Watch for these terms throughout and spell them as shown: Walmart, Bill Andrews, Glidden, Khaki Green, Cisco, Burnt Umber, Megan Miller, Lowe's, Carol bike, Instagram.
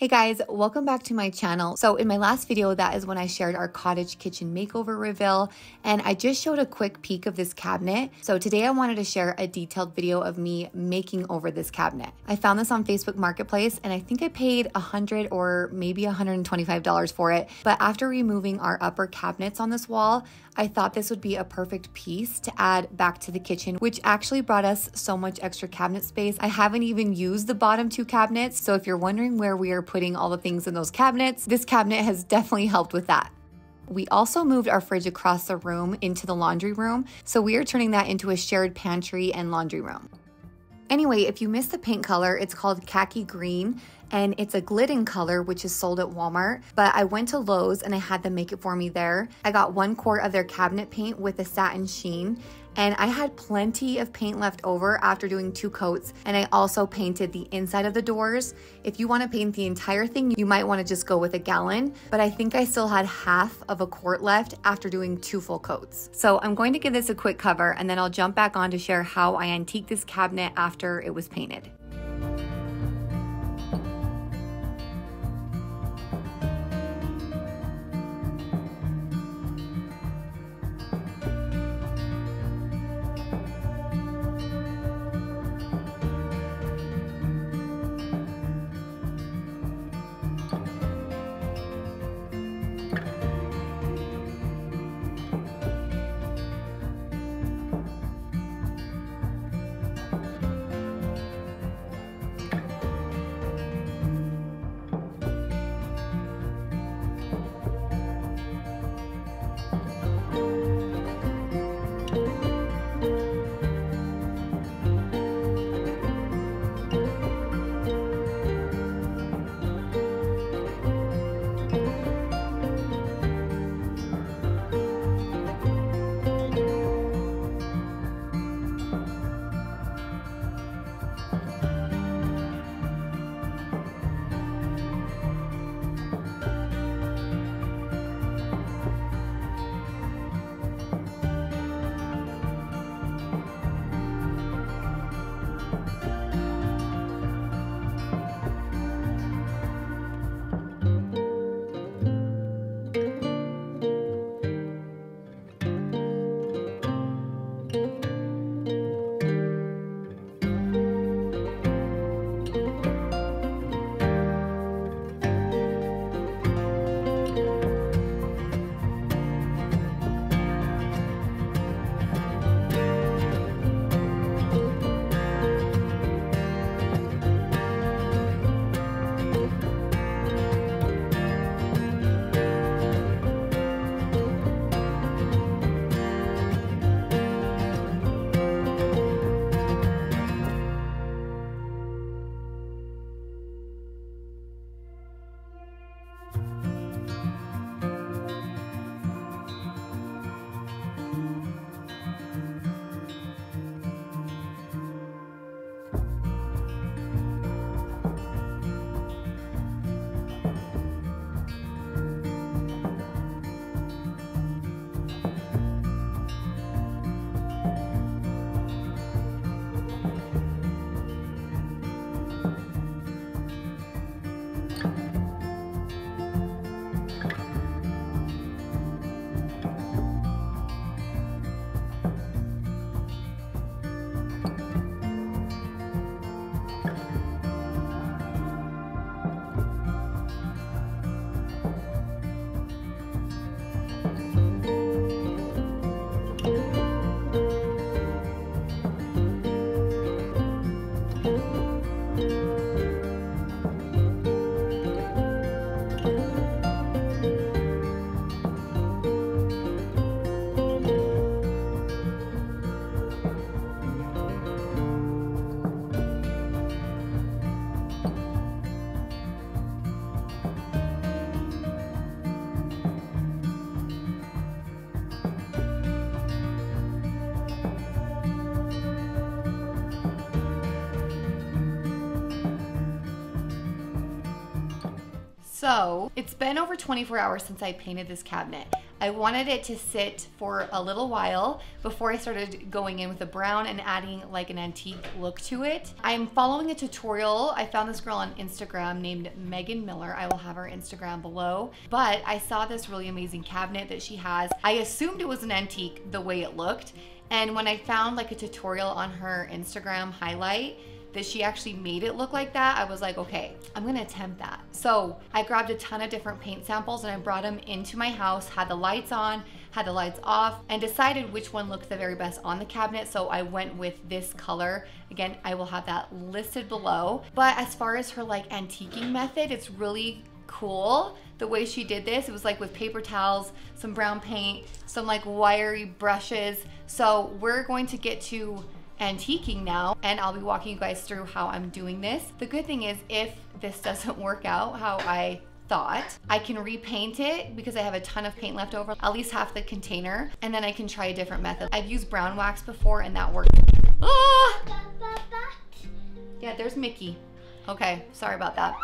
Hey guys, welcome back to my channel. So in my last video, that is when I shared our cottage kitchen makeover reveal, and I just showed a quick peek of this cabinet. So today I wanted to share a detailed video of me making over this cabinet. I found this on Facebook Marketplace, and I think I paid $100 or maybe $125 for it. But after removing our upper cabinets on this wall, I thought this would be a perfect piece to add back to the kitchen, which actually brought us so much extra cabinet space. I haven't even used the bottom two cabinets. So if you're wondering where we are putting all the things in those cabinets, this cabinet has definitely helped with that. We also moved our fridge across the room into the laundry room, so we are turning that into a shared pantry and laundry room. Anyway, if you missed the paint color, it's called Khaki Green, and it's a Glidden color, which is sold at Walmart, but I went to Lowe's and I had them make it for me there. I got 1 quart of their cabinet paint with a satin sheen, and I had plenty of paint left over after doing 2 coats, and I also painted the inside of the doors. If you want to paint the entire thing, you might want to just go with a gallon, but I think I still had half of a quart left after doing 2 full coats. So I'm going to give this a quick cover, and then I'll jump back on to share how I antiqued this cabinet after it was painted. So it's been over 24 hours since I painted this cabinet. I wanted it to sit for a little while before I started going in with the brown and adding like an antique look to it. I'm following a tutorial. I found this girl on Instagram named Megan Miller. I will have her Instagram below, but I saw this really amazing cabinet that she has. I assumed it was an antique the way it looked. And when I found like a tutorial on her Instagram highlight, that she actually made it look like that, I was like, okay, I'm gonna attempt that. So I grabbed a ton of different paint samples and I brought them into my house, had the lights on, had the lights off, and decided which one looked the very best on the cabinet. So I went with this color. Again, I will have that listed below. But as far as her like antiquing method, it's really cool the way she did this. It was like with paper towels, some brown paint, some like wiry brushes. So we're going to get to antiquing now, and I'll be walking you guys through how I'm doing this. The good thing is, if this doesn't work out how I thought, I can repaint it because I have a ton of paint left over, at least half the container, and then I can try a different method. I've used brown wax before and that worked. Ah! Yeah, there's Mickey. Okay, sorry about that.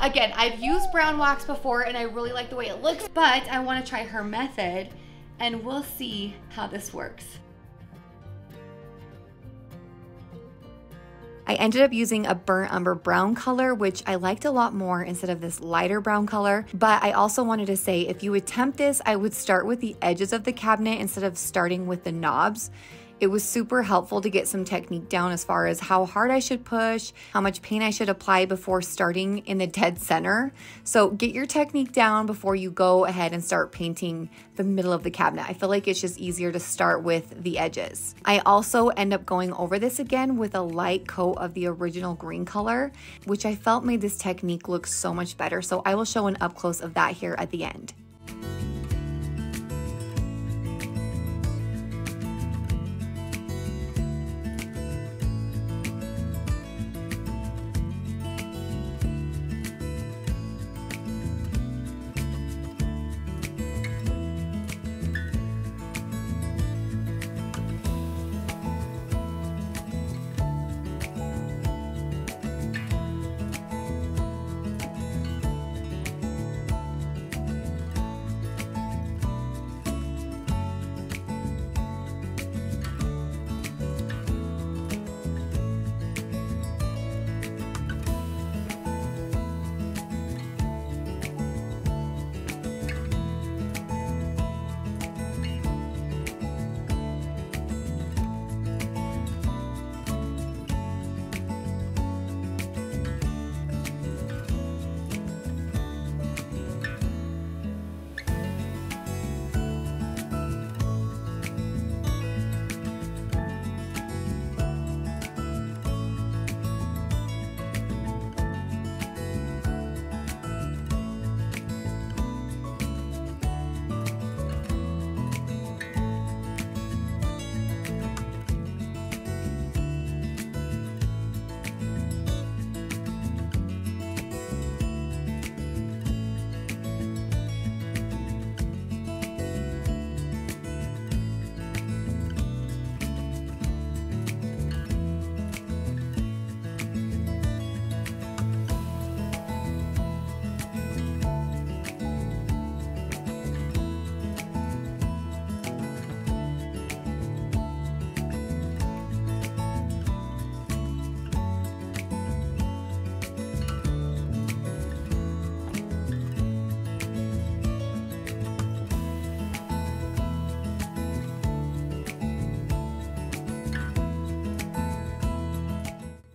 Again, I've used brown wax before and I really like the way it looks, but I want to try her method and we'll see how this works. I ended up using a burnt umber brown color, which I liked a lot more instead of this lighter brown color. But I also wanted to say, if you attempt this, I would start with the edges of the cabinet instead of starting with the knobs. It was super helpful to get some technique down as far as how hard I should push, how much paint I should apply before starting in the dead center. So get your technique down before you go ahead and start painting the middle of the cabinet. I feel like it's just easier to start with the edges. I also end up going over this again with a light coat of the original green color, which I felt made this technique look so much better. So I will show an up close of that here at the end.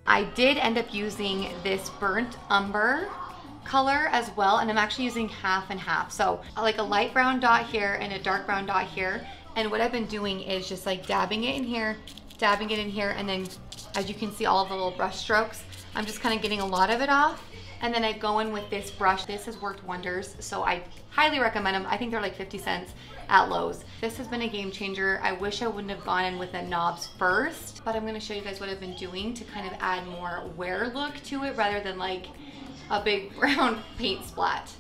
I did end up using this burnt umber color as well, and I'm actually using half and half. So like a light brown dot here and a dark brown dot here. And what I've been doing is just like dabbing it in here, dabbing it in here, and then as you can see all the little brush strokes, I'm just kind of getting a lot of it off. And then I go in with this brush. This has worked wonders, so I highly recommend them. I think they're like 50 cents at Lowe's. This has been a game changer. I wish I wouldn't have gone in with the knobs first, but I'm gonna show you guys what I've been doing to kind of add more wear look to it rather than like a big brown paint splat.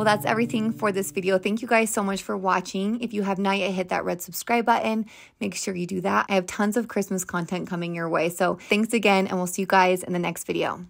Well, that's everything for this video. Thank you guys so much for watching. If you have not yet hit that red subscribe button, make sure you do that. I have tons of Christmas content coming your way. So thanks again, and we'll see you guys in the next video.